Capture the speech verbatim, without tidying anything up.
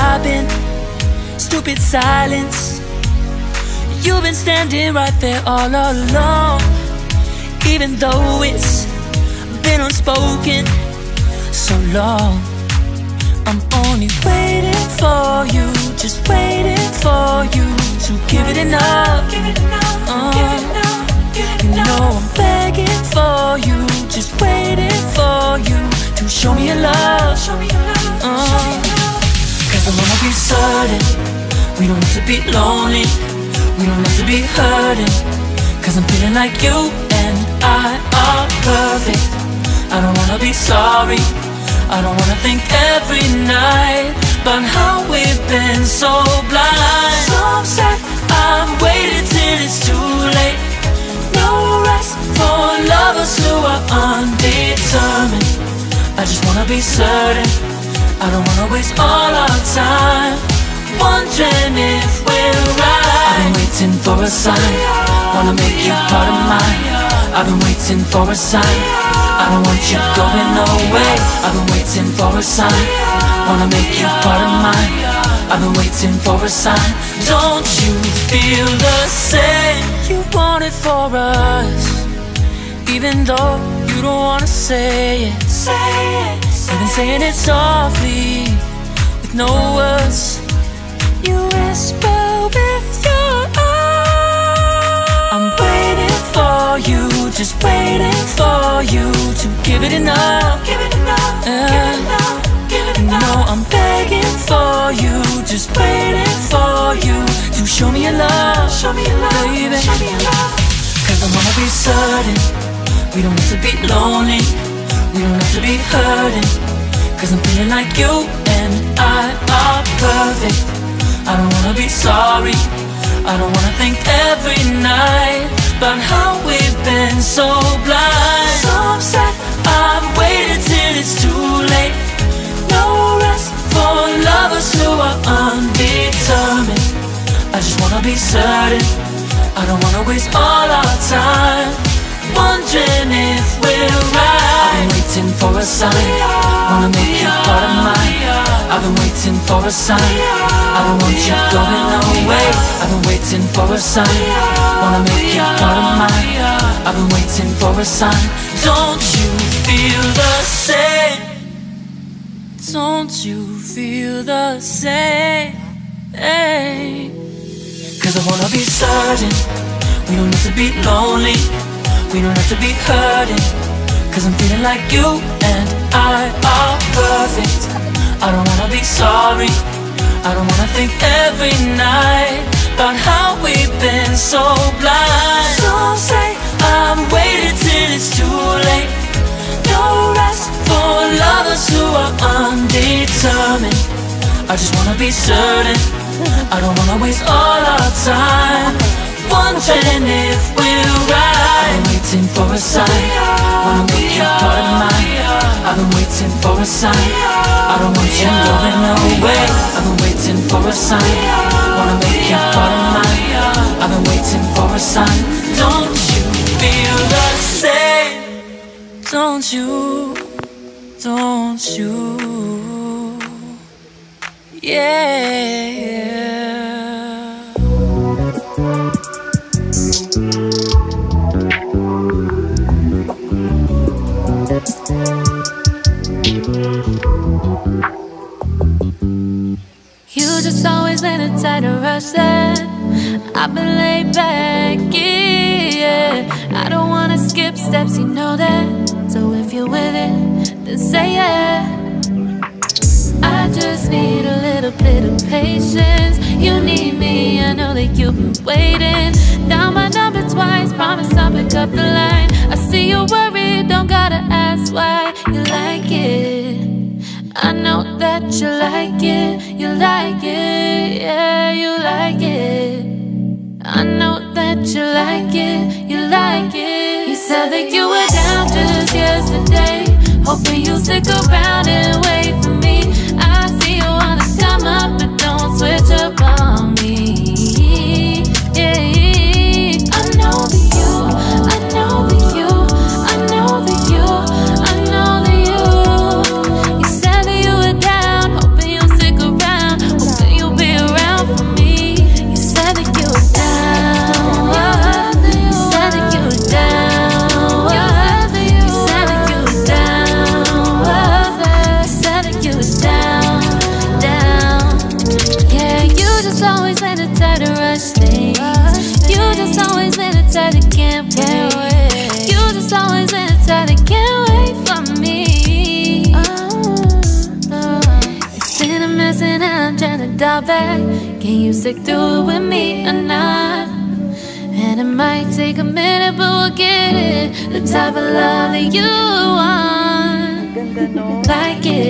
I've been stupid silence. You've been standing right there all along, even though it's been unspoken so long. I'm only waiting for you, just waiting for you to give it enough. Uh, you know I'm begging for you, just waiting for you to show me your love. Uh, Cause I wanna be certain we don't have to be lonely, we don't have to be hurting. Cause I'm feeling like you and I are perfect. I don't wanna be sorry, I don't wanna think every night about how we've been so blind. So I'm sad I've waited till it's too late. No rest for lovers who are undetermined. I just wanna be certain, I don't wanna waste all our time wondering if we're right. I've been waiting for a sign, wanna make you part of mine. I've been waiting for a sign, I don't want you going away. I've been waiting for a sign, wanna make you part of mine. I've been waiting for a sign. Don't you feel the same? You want it for us, even though you don't wanna say it. Say it. I've been saying it softly, with no words. You whisper with your eyes. I'm waiting for you, just waiting for you to give it enough. Give it enough, uh, give it enough, give it enough. You know I'm begging for you, just waiting for you to show me your love, show me your love, baby. Show me your love. Cause I wanna be certain we don't have to be lonely, we don't have to be hurting. Cause I'm feeling like you and I are perfect. I don't wanna be sorry, I don't wanna think every night about how we've been so blind. So I'm sad I've waited till it's too late. No rest for lovers who are undetermined. I just wanna be certain, I don't wanna waste all our time wondering if we're right. I've been waiting for a sign, wanna make you part of mine. I've been waiting for a sign, I don't want you going away. I've been waiting for a sign, wanna make you part of mine. I've been waiting for a sign. Don't you feel the same? Don't you feel the same? Cause I wanna be certain we don't have to be lonely, we don't have to be hurting. Cause I'm feeling like you and I are perfect. I don't wanna be sorry, I don't wanna think every night about how we've been so blind. Some say I've waited till it's too late. No rest for lovers who are undetermined. I just wanna be certain, I don't wanna waste all our time wondering if we're right. I've been waiting for a sign, wanna make you part of mine. I've been waiting for a sign, I don't want you going away. I've been waiting for a sign, wanna make you part of mine. I've been waiting for a sign. Don't you feel the same? Don't you, don't you, yeah. You just always been a tighter rush that I've been laid back, yeah. I don't wanna skip steps, you know that. So if you're with it, then say yeah. I just need a little bit of patience. You need me, I know that you've been waiting. Down my number twice, promise I'll pick up the line. I see you worried, don't gotta ask why. You like it, I know that you like it, you like it, yeah, you like it. I know that you like it, you like it. You said that you were down just yesterday, hoping you'll stick around and wait for me. I see you wanna come up, but don't switch up on me, yeah. I know that you, I know that you, I know that you, I know that you. You said that you were down, hoping you'll stick around, just always had a time to rush things. You just always had a time to can't wait. You just always had a time to can't wait for me. It's been a mess and I'm trying to dial back. Can you stick through it with me or not? And it might take a minute, but we'll get it. The type of love that you want, like it.